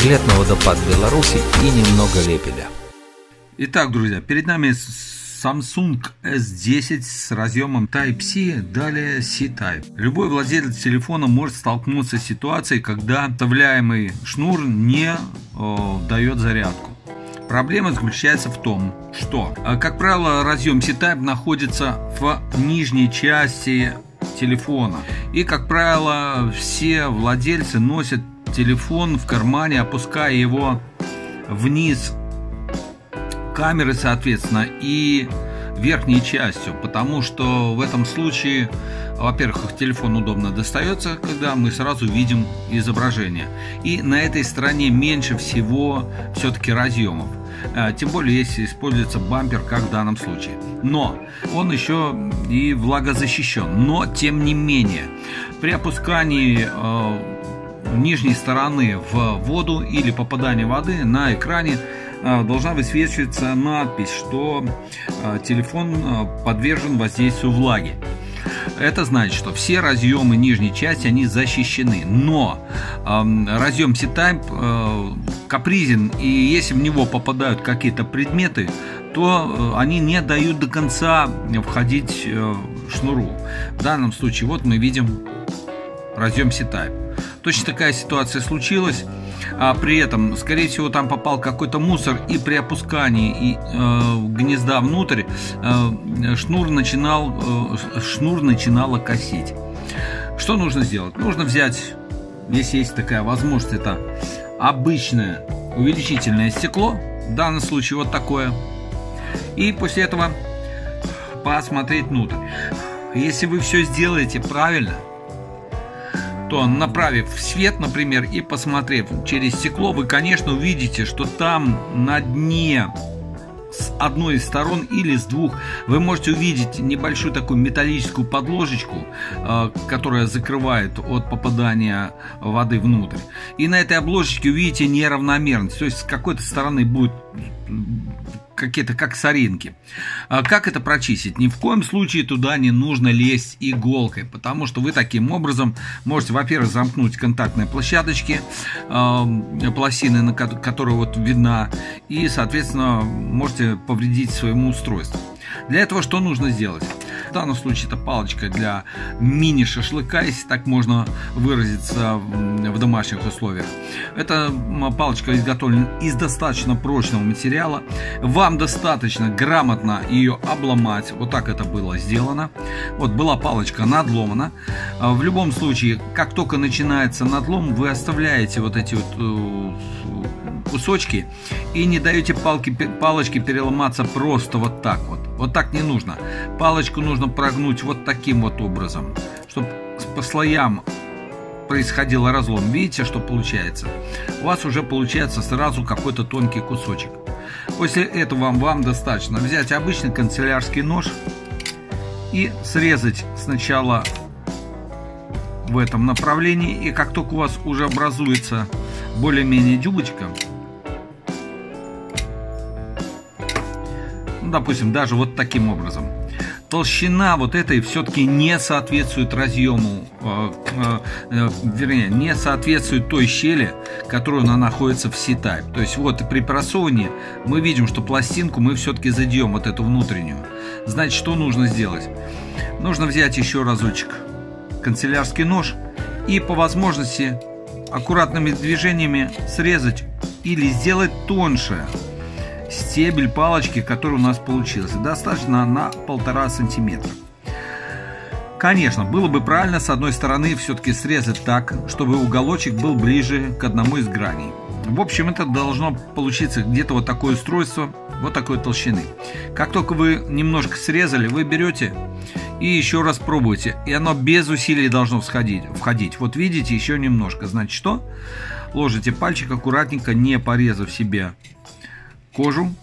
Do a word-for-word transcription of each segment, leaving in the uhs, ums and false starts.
взгляд на водопад Беларуси и немного лепеля. Итак, друзья, перед нами Samsung эс десять с разъемом Type-C, далее C-Type. Любой владелец телефона может столкнуться с ситуацией, когда вставляемый шнур не э, дает зарядку. Проблема заключается в том, что, как правило, разъем C-Type находится в нижней части телефона. И, как правило, все владельцы носят телефон в кармане, опуская его вниз камеры, соответственно, и верхней частью, потому что в этом случае, во-первых, телефон удобно достается, когда мы сразу видим изображение, и на этой стороне меньше всего все-таки разъемов, тем более если используется бампер, как в данном случае. Но он еще и влагозащищен, но тем не менее при опускании нижней стороны в воду или попадание воды на экране должна высвечиваться надпись, что телефон подвержен воздействию влаги. Это значит, что все разъемы нижней части они защищены, но разъем C-Type капризен, и если в него попадают какие-то предметы, то они не дают до конца входить шнуру. В данном случае вот мы видим разъем C-Type. Точно такая ситуация случилась. А при этом, скорее всего, там попал какой-то мусор, и при опускании и, э, гнезда внутрь э, шнур, начинал, э, шнур начинало косить. Что нужно сделать? Нужно взять, если есть такая возможность, это обычное увеличительное стекло, в данном случае вот такое, и после этого посмотреть внутрь. Если вы все сделаете правильно, то, направив свет, например, и посмотрев через стекло, вы, конечно, увидите, что там на дне с одной из сторон или с двух вы можете увидеть небольшую такую металлическую подложечку, которая закрывает от попадания воды внутрь. И на этой обложечке увидите неравномерность, то есть с какой-то стороны будет какие-то как соринки. А как это прочистить? Ни в коем случае туда не нужно лезть иголкой, потому что вы таким образом можете, во-первых, замкнуть контактные площадочки, э, пластины, на которые вот видна, и, соответственно, можете повредить своему устройству. Для этого что нужно сделать? В данном случае это палочка для мини-шашлыка, если так можно выразиться в домашних условиях. Эта палочка изготовлена из достаточно прочного материала. Вам достаточно грамотно ее обломать. Вот так это было сделано. Вот была палочка надломана. В любом случае, как только начинается надлом, вы оставляете вот эти вот кусочки и не даете палки, палочке переломаться просто вот так вот. Вот так не нужно. Палочку нужно прогнуть вот таким вот образом, чтобы по слоям происходил разлом. Видите, что получается? У вас уже получается сразу какой-то тонкий кусочек. После этого вам, вам достаточно взять обычный канцелярский нож и срезать сначала в этом направлении. И как только у вас уже образуется более-менее дюбочка, ну, допустим, даже вот таким образом, толщина вот этой все-таки не соответствует разъему, э, э, вернее, не соответствует той щели, которая она находится в C-Type. То есть вот при просовывании мы видим, что пластинку мы все-таки задьем, вот эту внутреннюю. Значит, что нужно сделать? Нужно взять еще разочек канцелярский нож и по возможности аккуратными движениями срезать или сделать тоньше стебель палочки, который у нас получился. Достаточно на полтора сантиметра. Конечно, было бы правильно с одной стороны все-таки срезать так, чтобы уголочек был ближе к одному из граней. В общем, это должно получиться где-то вот такое устройство, вот такой толщины. Как только вы немножко срезали, вы берете и еще раз пробуйте. И оно без усилий должно всходить, входить. Вот видите, еще немножко. Значит, что? Ложите пальчик аккуратненько, не порезав себе кожу.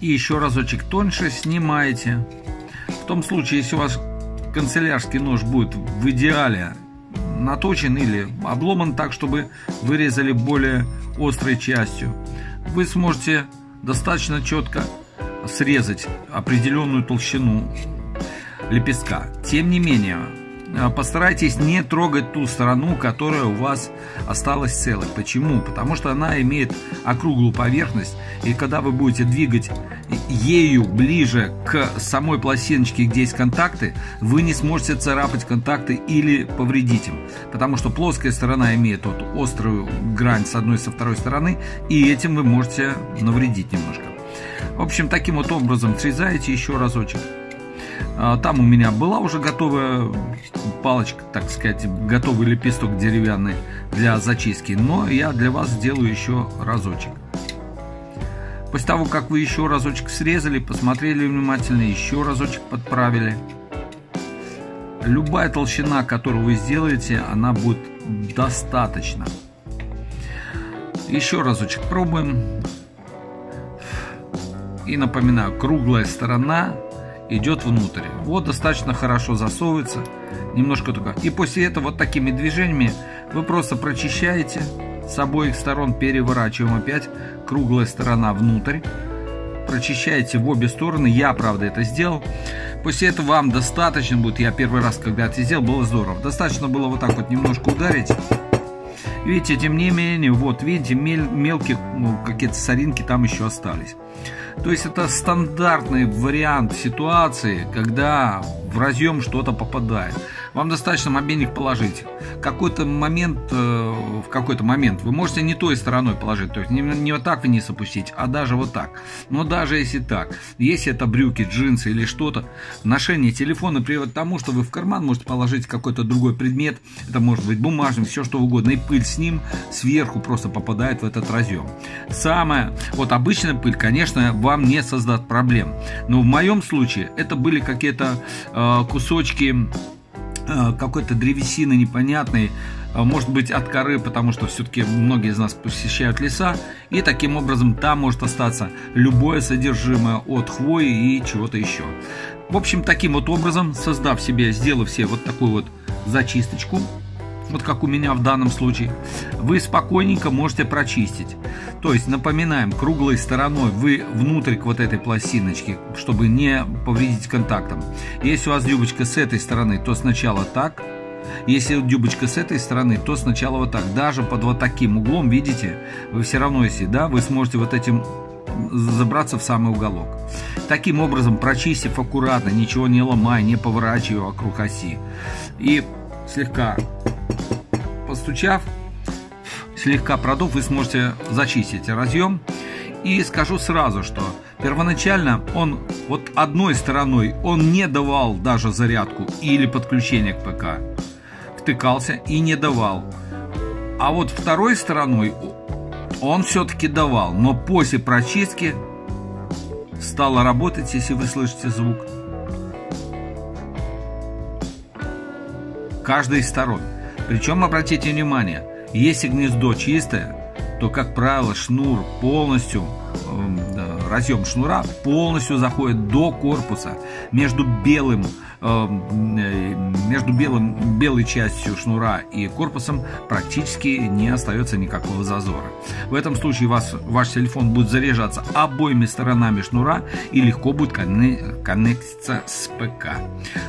И еще разочек тоньше снимаете. В том случае, если у вас канцелярский нож будет в идеале наточен или обломан так, чтобы вырезали более острой частью, вы сможете достаточно четко срезать определенную толщину лепестка. Тем не менее, постарайтесь не трогать ту сторону, которая у вас осталась целой. Почему? Потому что она имеет округлую поверхность, и когда вы будете двигать ею ближе к самой пластиночке, где есть контакты, вы не сможете царапать контакты или повредить им, потому что плоская сторона имеет вот острую грань с одной и со второй стороны, и этим вы можете навредить немножко. В общем, таким вот образом срезаете еще разочек. Там у меня была уже готовая палочка, так сказать, готовый лепесток деревянный для зачистки, но я для вас сделаю еще разочек. После того, как вы еще разочек срезали, посмотрели внимательно, еще разочек подправили. Любая толщина, которую вы сделаете, она будет достаточно. Еще разочек пробуем. И напоминаю, круглая сторона идет внутрь. Вот, достаточно хорошо засовывается. Немножко только. И после этого вот такими движениями вы просто прочищаете с обоих сторон, переворачиваем опять. Круглая сторона внутрь. Прочищаете в обе стороны. Я, правда, это сделал. После этого вам достаточно будет. Я первый раз, когда это сделал, было здорово. Достаточно было вот так вот немножко ударить. Видите, тем не менее, вот видите, мель, мелкие ну, какие-то соринки там еще остались. То есть это стандартный вариант ситуации, когда в разъем что-то попадает. Вам достаточно мобильник положить. Какой-то момент, э, в какой-то момент вы можете не той стороной положить, то есть не, не вот так вниз опустить, а даже вот так. Но даже если так, если это брюки, джинсы или что-то, ношение телефона приводит к тому, что вы в карман можете положить какой-то другой предмет, это может быть бумажник, все что угодно, и пыль с ним сверху просто попадает в этот разъем. Самое, вот обычная пыль, конечно, вам не создаст проблем, но в моем случае это были какие-то э, кусочки какой-то древесины непонятной, может быть от коры, потому что все-таки многие из нас посещают леса, и таким образом там может остаться любое содержимое от хвои и чего-то еще. В общем, таким вот образом, создав себе, сделав себе вот такую вот зачисточку, вот как у меня в данном случае, вы спокойненько можете прочистить. То есть, напоминаем, круглой стороной вы внутрь к вот этой пластиночке, чтобы не повредить контактом. Если у вас дюбочка с этой стороны, то сначала так. Если дюбочка с этой стороны, то сначала вот так. Даже под вот таким углом, видите, вы все равно, если да, вы сможете вот этим забраться в самый уголок. Таким образом, прочистив аккуратно, ничего не ломая, не поворачивая вокруг оси. И слегка постучав, слегка продув, вы сможете зачистить разъем. И скажу сразу, что первоначально он вот одной стороной он не давал даже зарядку или подключение к ПК, втыкался и не давал. А вот второй стороной он все-таки давал, но после прочистки стало работать, если вы слышите звук, каждой из сторон. Причем обратите внимание, если гнездо чистое, то, как правило, шнур полностью, э, разъем шнура полностью заходит до корпуса. Между белым, э, между белым, белой частью шнура и корпусом практически не остается никакого зазора. В этом случае вас, ваш телефон будет заряжаться обоими сторонами шнура и легко будет коннектиться с ПК.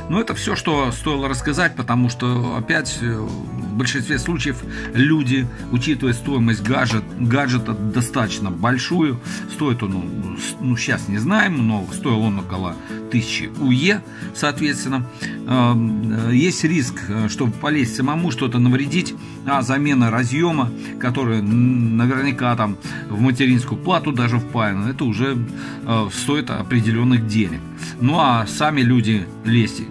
Но это все, что стоило рассказать, потому что опять в большинстве случаев люди, учитывая стоимость гаджет, гаджета достаточно большую, стоит он, ну сейчас не знаем, но стоил он около тысячи УЕ, соответственно, есть риск, чтобы полезть самому, что-то навредить, а замена разъема, который наверняка там в материнскую плату даже впаян, это уже стоит определенных денег. Ну а сами люди лезть,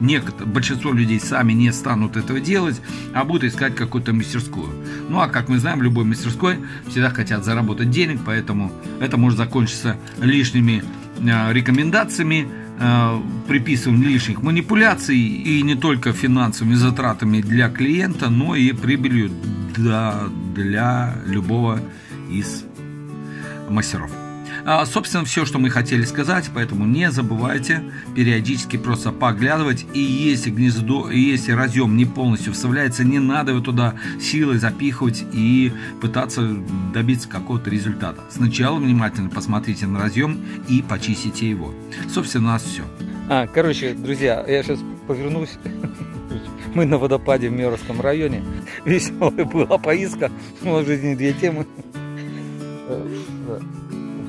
большинство людей сами не станут этого делать, а будут искать какую-то мастерскую. Ну а как мы знаем, в любой мастерской всегда хотят заработать денег, поэтому это может закончиться лишними э, рекомендациями, э, приписыванием лишних манипуляций и не только финансовыми затратами для клиента, но и прибылью для, для любого из мастеров. А, собственно, все, что мы хотели сказать, поэтому не забывайте периодически просто поглядывать. И если гнездо, и если разъем не полностью вставляется, не надо его туда силой запихивать и пытаться добиться какого-то результата. Сначала внимательно посмотрите на разъем и почистите его. Собственно, у нас все. А, короче, друзья, я сейчас повернусь. Мы на водопаде в Мёровском районе. Веселая была поиска. В жизни две темы.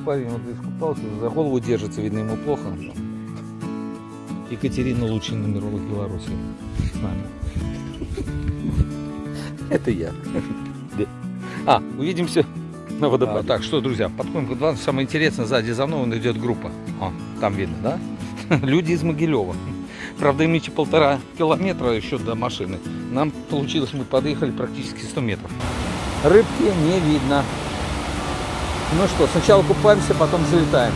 Парень вот здесь купался, за голову держится, видно, ему плохо. Екатерина Лучин, нумеролог Беларуси. С нами. Это я. А, увидимся на водопаде. А, так, что, друзья, подходим к водопаду. Самое интересное, сзади за мной он идет группа. О, там видно, да? Люди из Могилева. Правда, им еще полтора километра еще до машины. Нам получилось, мы подъехали практически сто метров. Рыбки не видно. Ну что, сначала купаемся, потом залетаем.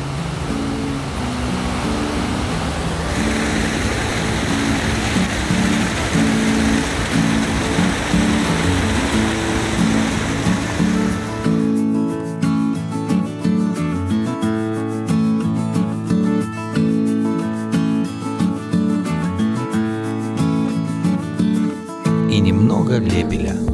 И немного лебедя.